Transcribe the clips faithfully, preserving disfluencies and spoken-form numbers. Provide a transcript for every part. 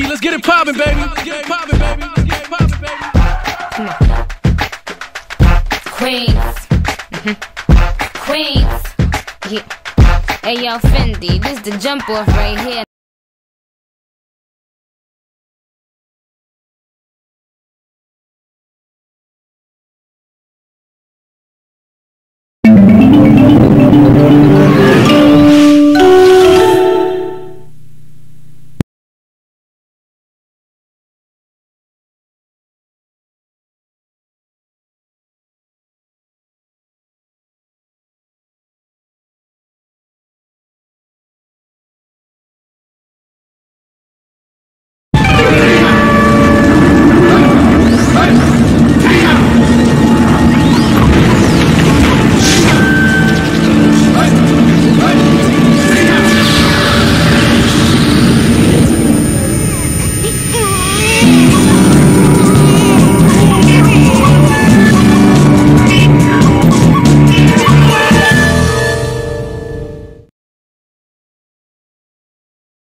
Let's get it poppin', baby. Get it poppin', baby. Get it poppin', baby. Queens. Mm-hmm. Queens. Yeah. Hey, yo, Fendi. This the jump off right here.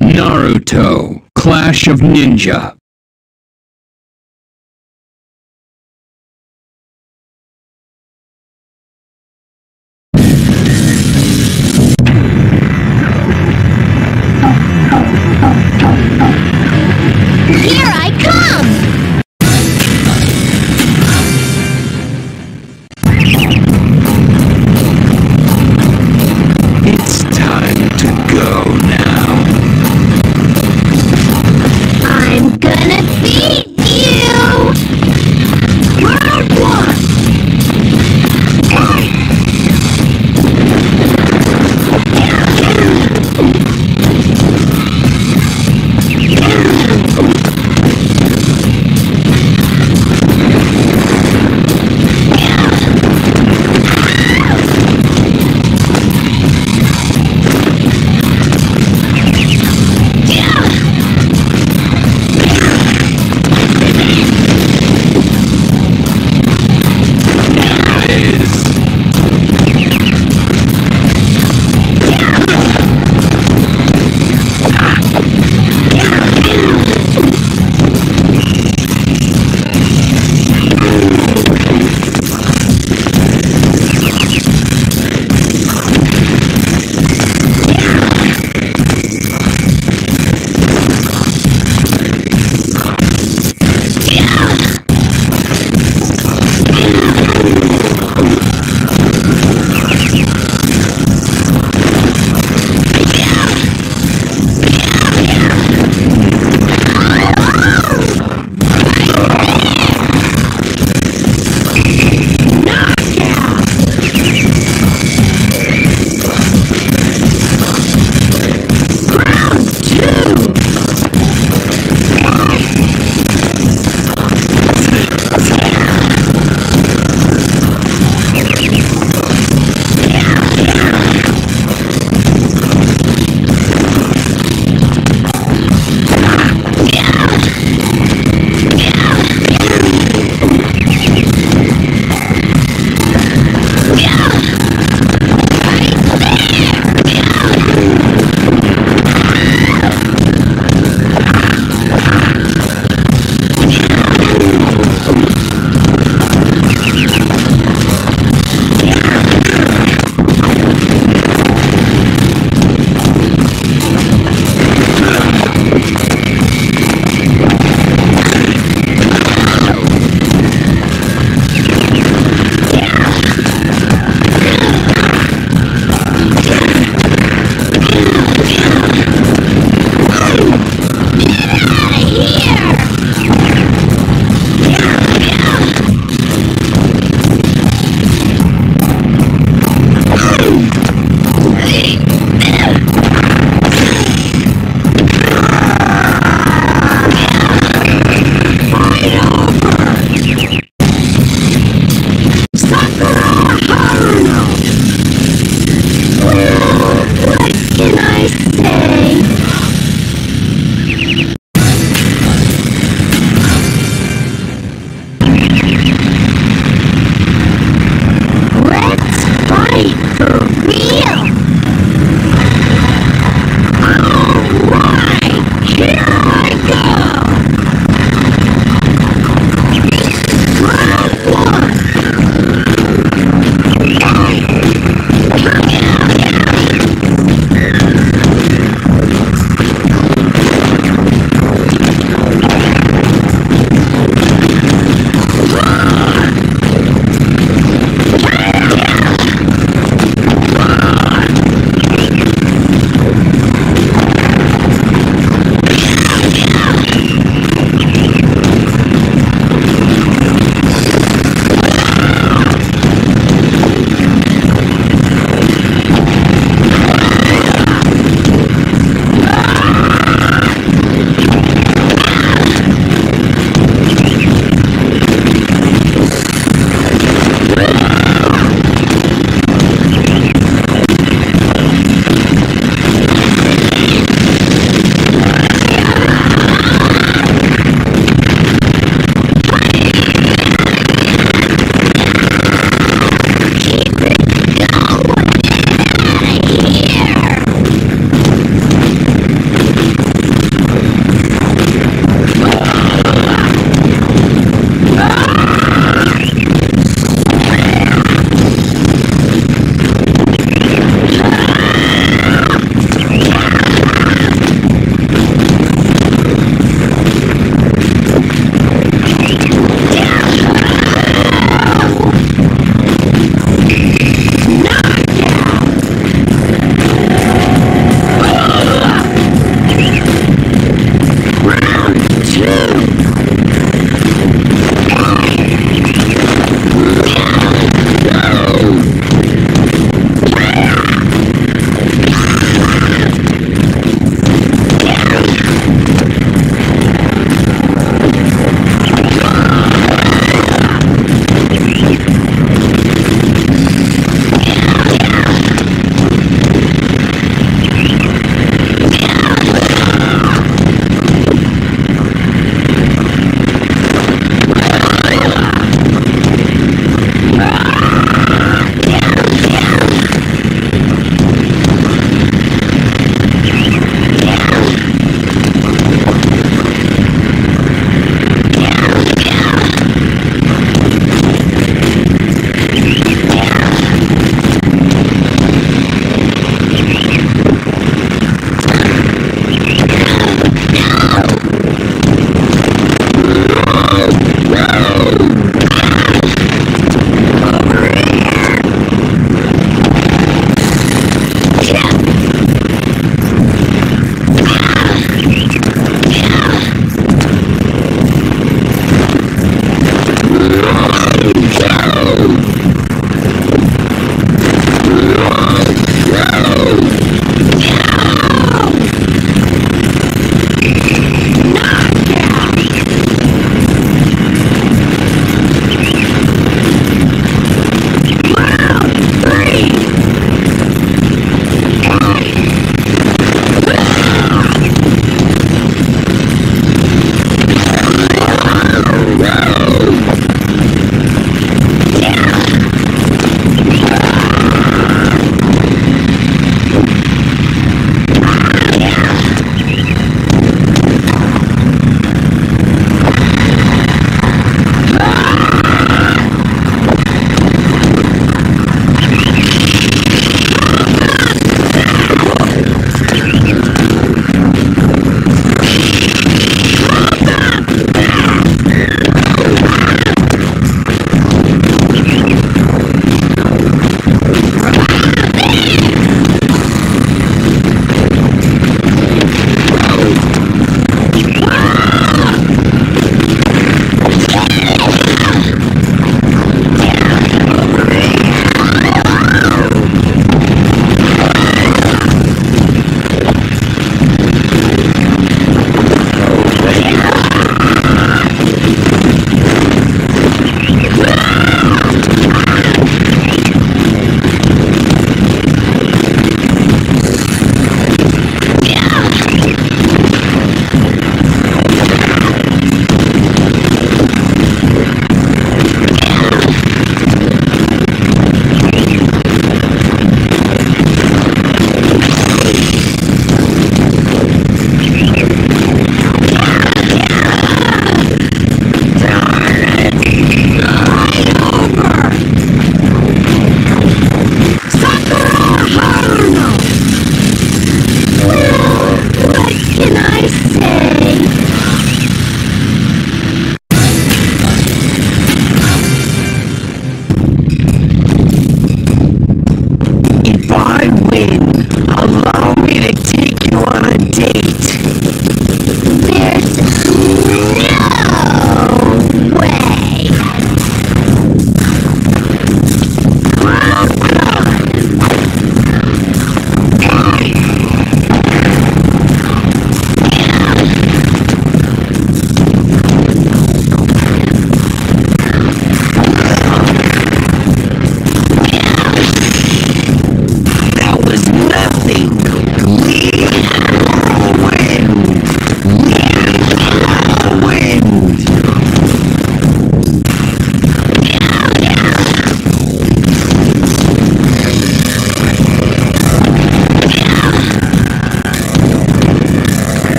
Naruto Clash of Ninja. Good.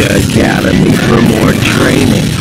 Ninja Academy for more training.